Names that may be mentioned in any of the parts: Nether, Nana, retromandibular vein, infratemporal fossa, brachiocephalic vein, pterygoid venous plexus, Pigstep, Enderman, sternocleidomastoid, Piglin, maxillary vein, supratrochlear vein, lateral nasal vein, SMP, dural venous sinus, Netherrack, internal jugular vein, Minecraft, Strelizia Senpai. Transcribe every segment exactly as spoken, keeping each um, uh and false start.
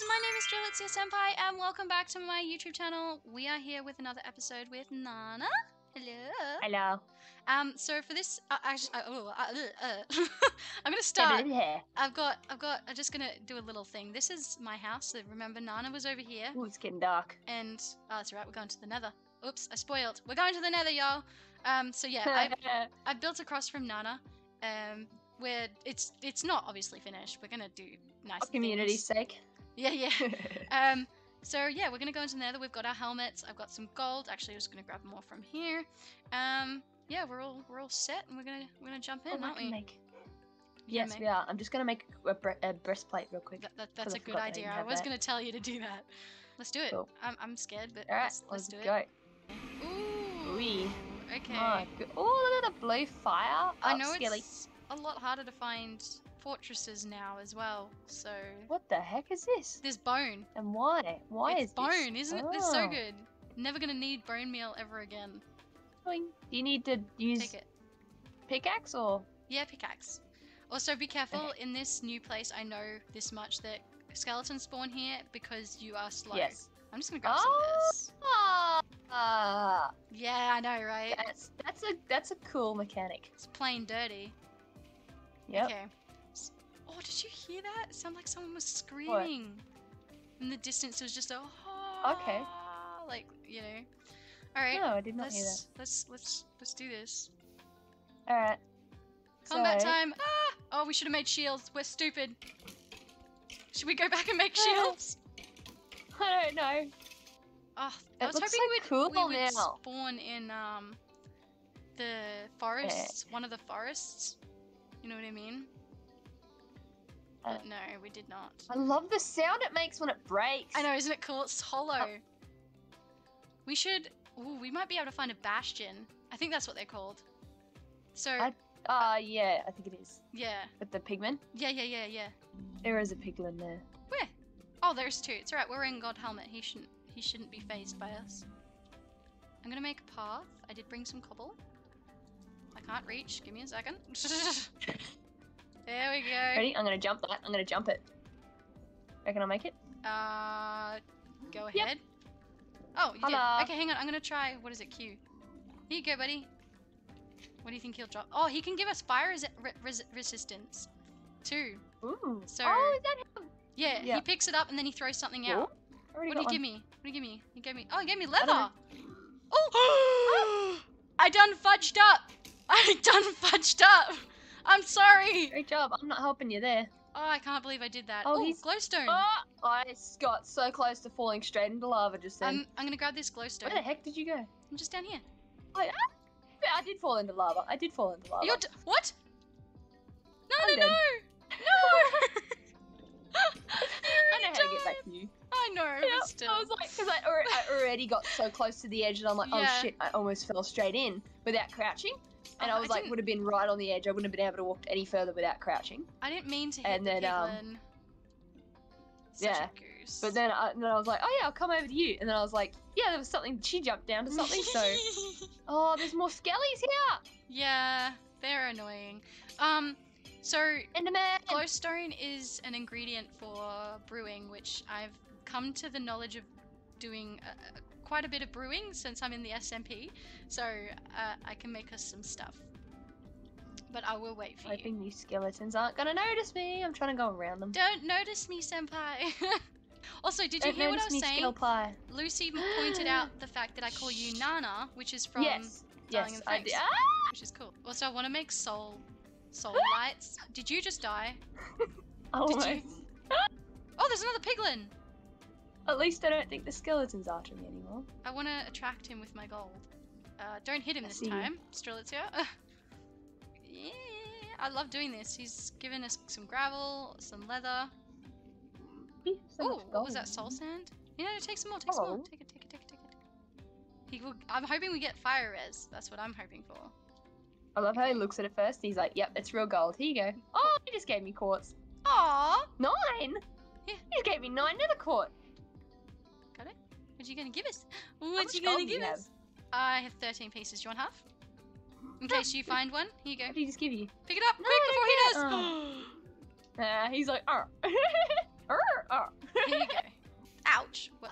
guys, my name is Strelizia Senpai and welcome back to my YouTube channel. We are here with another episode with Nana. Hello. Hello. Um. So for this, uh, actually, uh, oh, uh, uh, I'm gonna start. I've got, I've got. I'm just gonna do a little thing. This is my house. So remember, Nana was over here. Oh, it's getting dark. And oh, that's right. We're going to the Nether. Oops, I spoiled. We're going to the Nether, y'all. Um. So yeah, I I built across from Nana. Um. Where it's it's not obviously finished. We're gonna do nice. For community's sake. Yeah, yeah. um. So yeah, we're gonna go into the Nether. We've got our helmets. I've got some gold. Actually, I'm just gonna grab more from here. Um, yeah, we're all we're all set, and we're gonna we're gonna jump in, oh, aren't we? Make... Yes, make... we are. I'm just gonna make a, bre a breastplate real quick. Th that, that's a good idea. I was that. gonna tell you to do that. Let's do it. Cool. I'm I'm scared, but all right, let's, let's, let's do go. it. Ooh. Wee. Okay. Oh, oh, look at the blue fire. Oh, I know skelly. It's a lot harder to find fortresses now as well, so what the heck is this? There's bone. And why? Why it's is bone, this? Isn't it? Oh. This is so good. Never gonna need bone meal ever again. Do you need to use Pick it. pickaxe or? Yeah, pickaxe. Also, be careful okay. in this new place. I know this much that skeletons spawn here because you are slow. Yes. I'm just gonna grab oh. some of this. Uh, yeah, I know, right? That's that's a that's a cool mechanic. It's plain dirty. Yep. Okay. Oh, did you hear that? It sounded like someone was screaming. What? In the distance, it was just a oh, okay. Like, you know. All right. No, I did not hear that. Let's let's let's do this. All right. Combat so... time. Ah! Oh, we should have made shields. We're stupid. Should we go back and make shields? I don't know. Oh, I it was hoping so we'd, cool we would now. spawn in um the forests, yeah. one of the forests. You know what I mean? Uh, no, we did not. I love the sound it makes when it breaks. I know, isn't it cool? It's hollow. Oh. We should... Ooh, we might be able to find a bastion. I think that's what they're called. So... I, uh, uh, yeah, I think it is. Yeah. With the pigmen? Yeah, yeah, yeah, yeah. There is a piglin there. Where? Oh, there's two. It's alright, we're wearing God helmet. He shouldn't, he shouldn't be phased by us. I'm gonna make a path. I did bring some cobble. I can't reach. Give me a second. There we go. Ready? I'm gonna jump that. I'm gonna jump it. Reckon I'll make it? Uh, go ahead. Yep. Oh, you Hello. did. Okay, hang on. I'm gonna try. What is it? Q. Here you go, buddy. What do you think he'll drop? Oh, he can give us fire res res resistance too. Ooh. So, oh, is that him? Yeah, yeah. He picks it up and then he throws something out. What do you one. give me? What do you give me? He gave me. Oh, he gave me leather. Oh. Oh. I done fudged up. I done fudged up. I'm sorry! Great job, I'm not helping you there. Oh, I can't believe I did that. Oh, Ooh, he's... glowstone! Oh, I got so close to falling straight into lava just then. Um, I'm gonna grab this glowstone. Where the heck did you go? I'm just down here. Oh, yeah? Yeah, I did fall into lava. I did fall into lava. You're d what? No, I'm no, dead. no! No! I know how died. to get back to you. I know, yeah, but still. I was like, because I, I already got so close to the edge and I'm like, yeah. oh shit, I almost fell straight in without crouching. And oh, I was I like, would have been right on the edge. I wouldn't have been able to walk any further without crouching. I didn't mean to hit and the then, piglin. Um, Such yeah. a goose. But then I, then I was like, oh yeah, I'll come over to you. And then I was like, yeah, there was something. She jumped down to something, so... Oh, there's more skellies here! Yeah, they're annoying. Um, so... Enderman! Glowstone is an ingredient for brewing, which I've come to the knowledge of doing... A, a, quite a bit of brewing since I'm in the S M P, so uh, I can make us some stuff. But I will wait for Hoping you. Hoping these skeletons aren't gonna notice me. I'm trying to go around them. Don't notice me, Senpai. Also, did Don't you hear what I was saying? Lucy pointed out the fact that I call you Nana, which is from yes. Darling yes, and Franks, ah! which is cool. Also, I want to make soul, soul lights. Did you just die? Almost. Did you... Oh, there's another piglin. At least I don't think the skeleton's after me anymore. I want to attract him with my gold. Uh, don't hit him I this see. time, Strelitzer. Yeah, I love doing this. He's given us some gravel, some leather. So oh, what was that, soul sand? Yeah, take some more, take some oh. more. Take it, take it, take it, take it. He will, I'm hoping we get fire res. That's what I'm hoping for. I love how he looks at it first. He's like, yep, it's real gold. Here you go. Oh, he just gave me quartz. Aw. Nine? Yeah. He just gave me nine nether quartz. What you gonna give us? What you gonna give you us? Have? I have thirteen pieces. Do you want half? In case you find one, here you go. What did he just give you? Pick it up no, quick before he does. Oh. uh, he's like, oh. Here you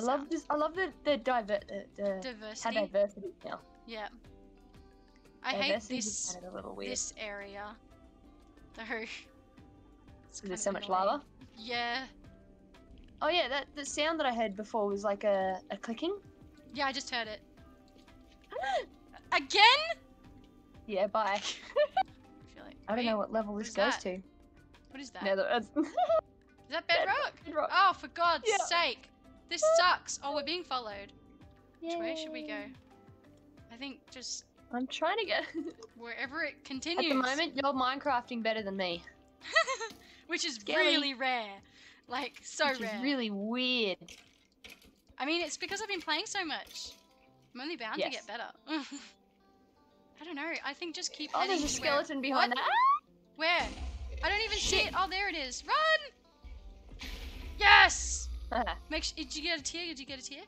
I love sound. this. I love the the, diver, the, the diversity. How diversity now. Yeah. I diversity hate this kind of a little weird. this area. Though. It's There's so much annoying. lava. Yeah. Oh yeah, that the sound that I heard before was like a a clicking. Yeah, I just heard it. Again? Yeah, bye. I, feel like, I don't know what level what this goes that? to. What is that? Nether. Is that bedrock? bedrock? Oh, for God's yeah. sake. This sucks. Oh, we're being followed. Yay. Which way should we go? I think just... I'm trying to get... wherever it continues. At the moment, you're Minecrafting better than me. Which is Scary. really rare. Like, so Which rare. Which is really weird. I mean, it's because I've been playing so much. I'm only bound yes. to get better. I don't know. I think just keep. Oh, heading there's a skeleton where... behind what? that. Where? I don't even Shit. see it. Oh, there it is. Run! Yes. Uh -huh. Make sure. Did you get a tear? Did you get a tear?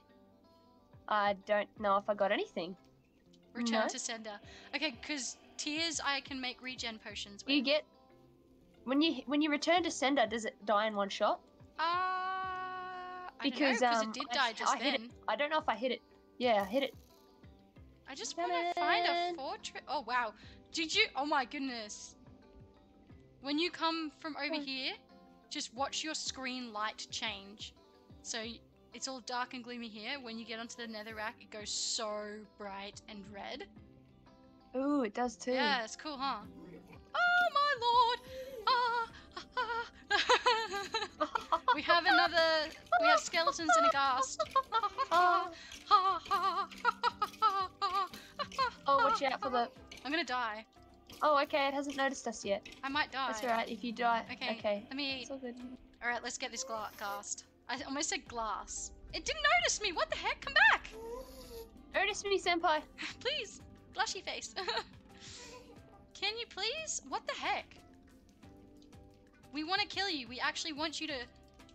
I don't know if I got anything. Return no. to sender. Okay, because tears I can make regen potions with. You get when you when you return to sender. Does it die in one shot? Uh, I because don't know, um, it did I, die just I then. Hit it. I don't know if I hit it. Yeah, I hit it. I just want to find a fortress. Oh, wow. Did you? Oh, my goodness. When you come from over oh. here, just watch your screen light change. So it's all dark and gloomy here. When you get onto the netherrack, it goes so bright and red. Ooh, it does too. Yeah, it's cool, huh? Oh, my lord. Ah, ah. We have another... We have skeletons and a ghast. Oh. Oh, watch out for the... I'm gonna die. Oh, okay, it hasn't noticed us yet. I might die. That's alright, if you die... Okay, okay. let me eat. It's all good. Alright, let's get this ghast. I almost said glass. It didn't notice me! What the heck? Come back! Notice me, senpai. Please! Blushy face. Can you please? What the heck? We want to kill you. We actually want you to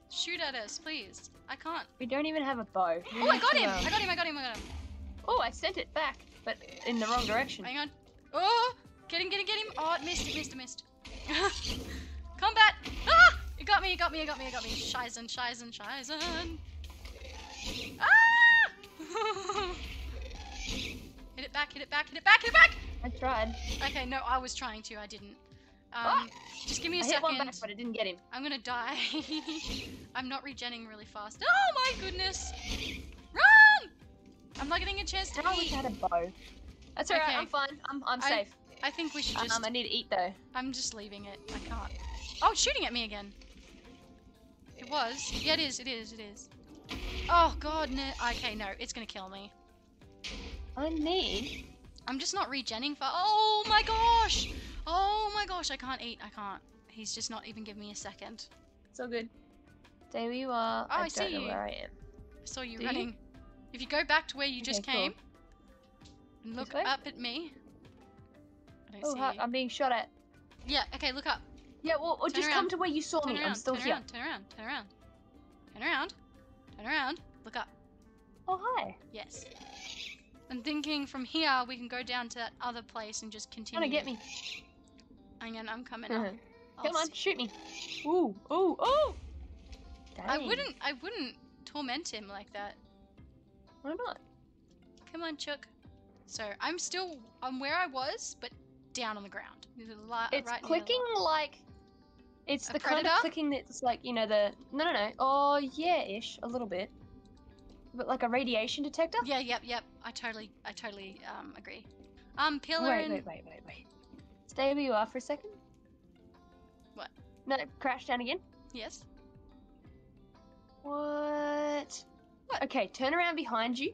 shoot at us, please. I can't. We don't even have a bow. We oh, I got him! I got him, I got him, I got him. Oh, I sent it back, but in the wrong direction. Hang on. Oh! Get him, get him, get him! Oh, it missed, it missed, it missed. Combat! Ah! It got me, it got me, it got me, it got me. Shizen, Shizen, Shizen. Ah! Hit it back, hit it back, hit it back, hit it back! I tried. Okay, no, I was trying to, I didn't. Um, oh. Just give me a I second. I hit one back, but it didn't get him. I'm gonna die. I'm not regenning really fast. Oh my goodness! Run! I'm not getting a chance to How eat. How is that a bow? That's alright, okay. I'm fine. I'm, I'm I, safe. I think we should just... Um, I need to eat though. I'm just leaving it. I can't. Oh, it's shooting at me again. It was. Yeah, it is, it is, it is. Oh god, no. Okay, no. It's gonna kill me. I need... I'm just not regenning for... Oh my gosh! Oh my gosh, I can't eat. I can't. He's just not even giving me a second. It's all good. There you are. Oh, I, I don't see know you. where I am. I saw you Do running. You? If you go back to where you okay, just came cool. and look up at me. I don't oh, see hi, you. I'm being shot at. Yeah, okay, look up. Yeah, well, or turn just around. come to where you saw turn me. Around, I'm still turn here. Around, turn around, turn around. Turn around. Turn around. Look up. Oh, hi. Yes. I'm thinking from here we can go down to that other place and just continue. Wanna get me? Hang on, I'm coming up. Come on, shoot me. Ooh, ooh, ooh! Dang. I wouldn't, I wouldn't torment him like that. Why not? Come on, Chuck. So, I'm still, I'm where I was, but down on the ground. It's right clicking like, it's the kind of clicking that's like, you know, the, no, no, no, oh, yeah-ish, a little bit. But like a radiation detector? Yeah, yep, yep. I totally, I totally, um, agree. Um, pillar and... Wait, wait, wait, wait, wait. Stay where you are for a second. What? No, crash down again. Yes. What? What? Okay, turn around behind you.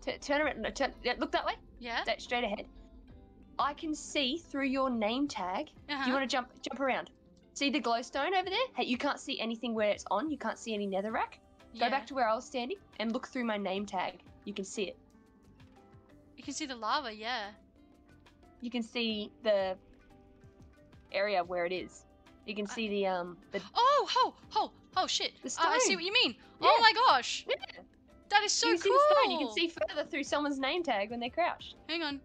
T turn around, no, turn, look that way. Yeah. That, straight ahead. I can see through your name tag. Uh-huh. Do you want to jump, jump around? See the glowstone over there? Hey, you can't see anything where it's on. You can't see any netherrack. Go yeah. back to where I was standing and look through my name tag. You can see it. You can see the lava, yeah. You can see the area where it is. You can I... see the um. The... Oh, ho, ho, oh shit! The stone. Uh, I see what you mean. Yeah. Oh my gosh! Yeah. That is so you can cool. See the stone. You can see further through someone's name tag when they're crouched. Hang on,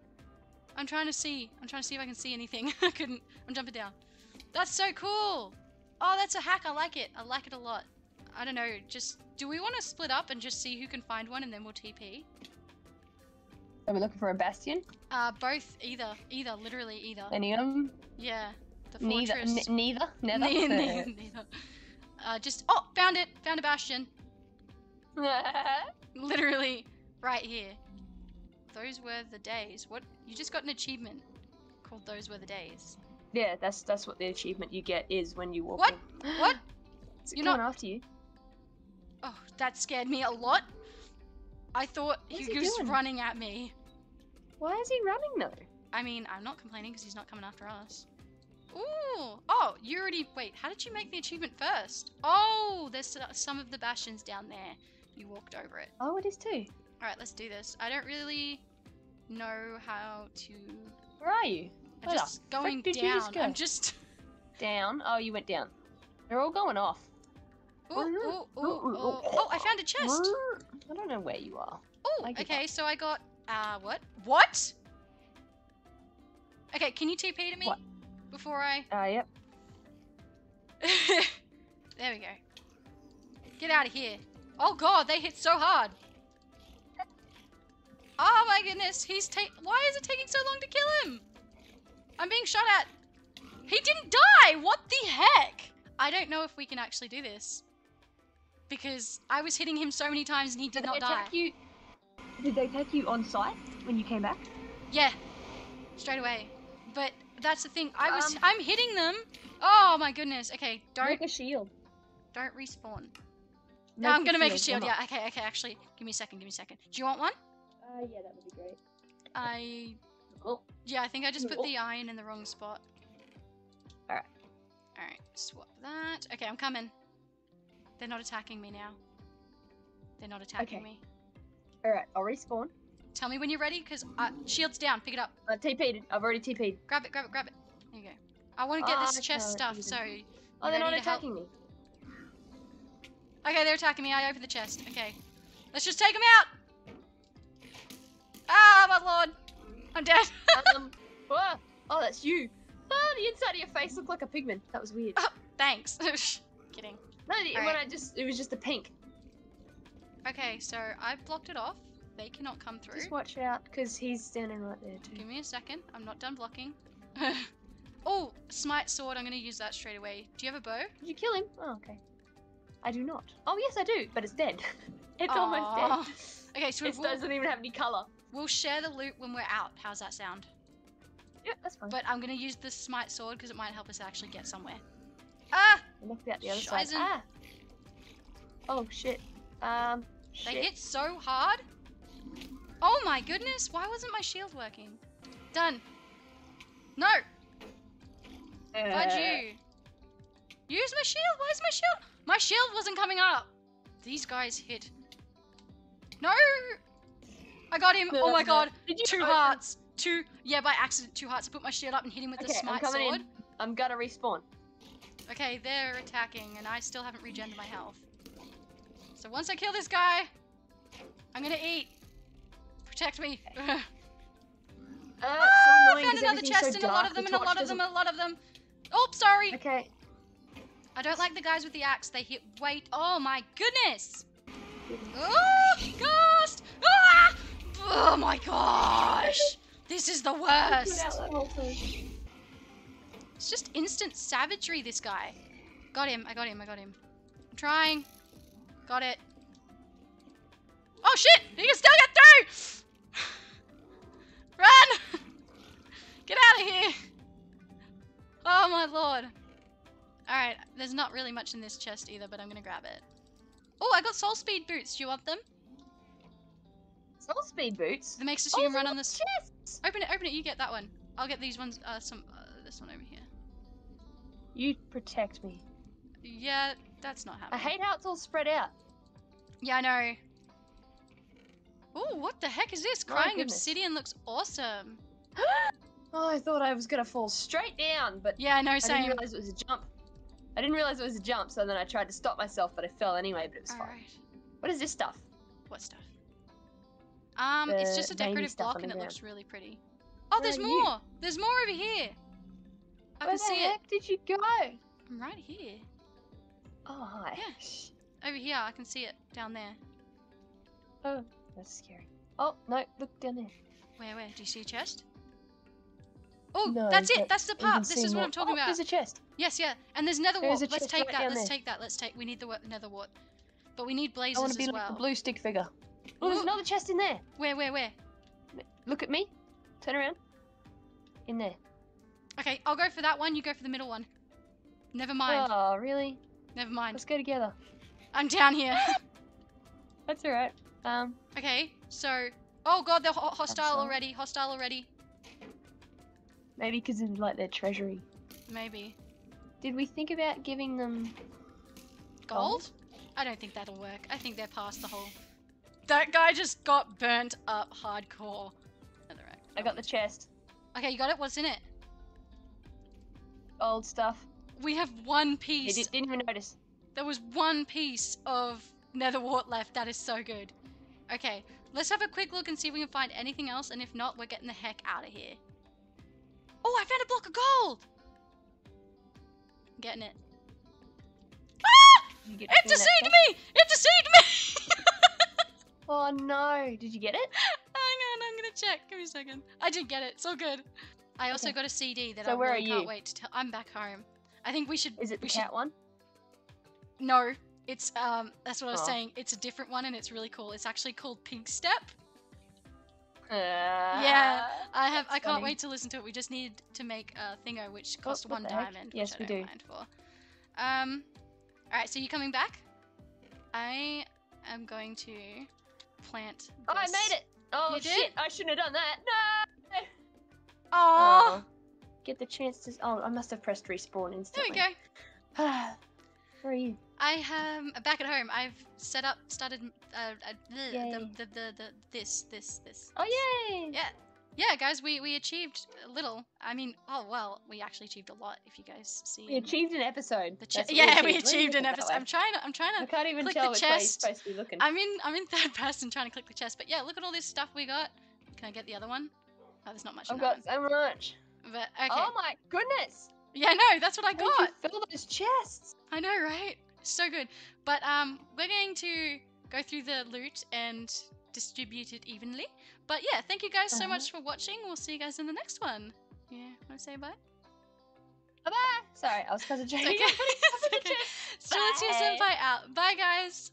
I'm trying to see. I'm trying to see if I can see anything. I couldn't. I'm jumping down. That's so cool. Oh, that's a hack. I like it. I like it a lot. I don't know, just, do we want to split up and just see who can find one and then we'll T P? Are we looking for a bastion? Uh, both, either, either, literally either. Any of them? Yeah, the fortress. Neither, neither, neither. Neither, neither, neither. Uh, just, oh, found it, found a bastion. Literally, right here. Those were the days. What, you just got an achievement called Those Were the Days. Yeah, that's that's what the achievement you get is when you walk. What? In. What? It's You're coming not after you. Oh, that scared me a lot. I thought he, he was doing? running at me. Why is he running though? I mean, I'm not complaining because he's not coming after us. Ooh. Oh, you already. Wait, how did you make the achievement first? Oh, there's some of the bastions down there. You walked over it. Oh, it is too. All right, let's do this. I don't really know how to. Where are you? I'm Wait just up. going down. Just go? I'm just down. Oh, you went down. They're all going off. Ooh, ooh, ooh, ooh, ooh, ooh. Oh, I found a chest. I don't know where you are. Oh, okay. Up. So I got uh, what? What? Okay, can you T P to me what? before I? Ah, uh, yep. There we go. Get out of here. Oh God, they hit so hard. Oh my goodness, he's ta- Why is it taking so long to kill him? I'm being shot at. He didn't die! What the heck? I don't know if we can actually do this. Because I was hitting him so many times and he did, did not die. You... Did they take you on site when you came back? Yeah. Straight away. But that's the thing. I was um, I'm hitting them. Oh my goodness. Okay, don't make a shield. Don't respawn. Make no, I'm gonna shield. make a shield, yeah. Okay, okay, actually. Give me a second, give me a second. Do you want one? Uh yeah, that would be great. I Oh. Yeah, I think I just put oh. the iron in the wrong spot. Alright. Alright, swap that. Okay, I'm coming. They're not attacking me now. They're not attacking okay. me. Alright, I'll respawn. Tell me when you're ready, because uh, shield's down. Pick it up. I T P'd. I've already T P'd. Grab it, grab it, grab it. There you go. I want to get oh, this chest stuff, so... Oh, they're not attacking me. Okay, they're attacking me. I open the chest. Okay. Let's just take them out! Ah, my lord! I'm dead. um, oh, oh, that's you. Oh, the inside of your face looked like a pigman. That was weird. Oh, thanks. Kidding. No, the, when right. I just, it was just a pink. Okay, so I've blocked it off. They cannot come through. Just watch out, because he's standing right there too. Give me a second. I'm not done blocking. Oh, smite sword. I'm going to use that straight away. Do you have a bow? Did you kill him? Oh, okay. I do not. Oh, yes, I do, but it's dead. It's oh. almost dead. Okay, so it doesn't even have any color. We'll share the loot when we're out. How's that sound? Yeah, that's fine. But I'm going to use the smite sword because it might help us actually get somewhere. Ah! I knocked out the other side. Ah! Oh, shit. Um, shit. They hit so hard. Oh my goodness. Why wasn't my shield working? Done. No. Uh. Fudge you. Use my shield. Where's my shield? My shield wasn't coming up. These guys hit. No! I got him! No, oh my god! Did you two open? hearts! Two... Yeah, by accident, two hearts. I put my shield up and hit him with okay, the smite I'm coming sword. In. I'm gonna respawn. Okay, they're attacking, and I still haven't regenerated my health. So once I kill this guy, I'm gonna eat. Protect me. Okay. uh, oh, so I found another chest, so and a lot of them, and a lot of them, and a lot of them. Oh, sorry! Okay. I don't like the guys with the axe. They hit weight. Oh my goodness! Oh, ghost! Ah! Oh my gosh! This is the worst! It's just instant savagery, this guy. Got him, I got him, I got him. I'm trying. Got it. Oh shit! He can still get through! Run! Get out of here! Oh my lord. Alright, there's not really much in this chest either, but I'm gonna grab it. Oh, I got soul speed boots. Do you want them? Soul speed boots. That makes us oh, human run on this. Chest. Open it, open it. You get that one. I'll get these ones. Uh, some. Uh, this one over here. You protect me. Yeah, that's not happening. I hate how it's all spread out. Yeah, I know. Oh, what the heck is this? My Crying goodness. Obsidian looks awesome. Oh, I thought I was gonna fall straight down, but yeah, I know. Same. I didn't realize it was a jump. I didn't realize it was a jump, so then I tried to stop myself, but I fell anyway, but it was All fine. Right. What is this stuff? What stuff? Um, the it's just a decorative block, and it looks really pretty. Oh, Where there's more! You? There's more over here! I Where can see it. Where the heck did you go? I'm right here. Oh, hi. Yeah. Over here, I can see it down there. Oh, that's scary. Oh, no, look down there. Where, where? Do you see a chest? Oh, no, that's it. That's the part. This is what I'm talking oh, about. There's a chest. Yes, yeah. And there's nether wart. Let's take right that. Let's there. take that. Let's take. We need the nether wart. But we need blazes I want to be as like well. The blue stick figure. Oh, there's Ooh. another chest in there. Where, where, where? Look at me. Turn around. In there. Okay, I'll go for that one. You go for the middle one. Never mind. Oh, really? Never mind. Let's go together. I'm down here. That's alright. Um. Okay, so. Oh god, they're ho hostile already. Hostile already. Maybe because of like their treasury. Maybe. Did we think about giving them gold? gold? I don't think that'll work. I think they're past the whole. That guy just got burnt up hardcore. That's right. I got the chest. Okay, you got it? What's in it? Old stuff. We have one piece. They didn't even notice. There was one piece of nether wart left. That is so good. Okay, let's have a quick look and see if we can find anything else. And if not, we're getting the heck out of here. Oh, I found a block of gold! I'm getting it. Ah! Get it deceived me! It deceived me! Oh no, did you get it? Hang on, I'm gonna check. Give me a second. I did get it, it's all good. I also okay. got a C D that so I where really are you? can't wait to tell. I'm back home. I think we should. Is it the cat should... one? No, it's, um, that's what I was oh. saying. It's a different one and it's really cool. It's actually called Pigstep. Uh, yeah, I have. I can't funny. wait to listen to it. We just need to make a thingo, which cost oh, one diamond. Yes, which I we don't do. Mind for. Um, all right. So you coming back? I am going to plant. This. Oh, I made it! Oh you shit! Did? I shouldn't have done that. No. Oh. Uh, get the chance to. Oh, I must have pressed respawn instantly. There we go. Where are you? I am back at home. I've set up, started uh, uh, the, the, the, the, the, this, this, this. Oh, yay! Yeah, yeah, guys, we, we achieved a little. I mean, oh, well, we actually achieved a lot, if you guys see. We achieved an episode. Yeah, we achieved, we achieved an episode. I'm trying to, I'm trying to I can't even click tell the chest. Supposed to be looking. I'm in, I'm in third person trying to click the chest, but yeah, look at all this stuff we got. Can I get the other one? Oh, there's not much. I've got so much. But, okay. Oh, my goodness! Yeah, no, that's what I got. How did you fill those chests? I know, right? So good. But um, we're going to go through the loot and distribute it evenly. But yeah, thank you guys so much for watching. We'll see you guys in the next one. Yeah, want to say bye? Bye-bye. Sorry, I was kind of joking. It's okay. Strelizia Senpai out. Bye, guys.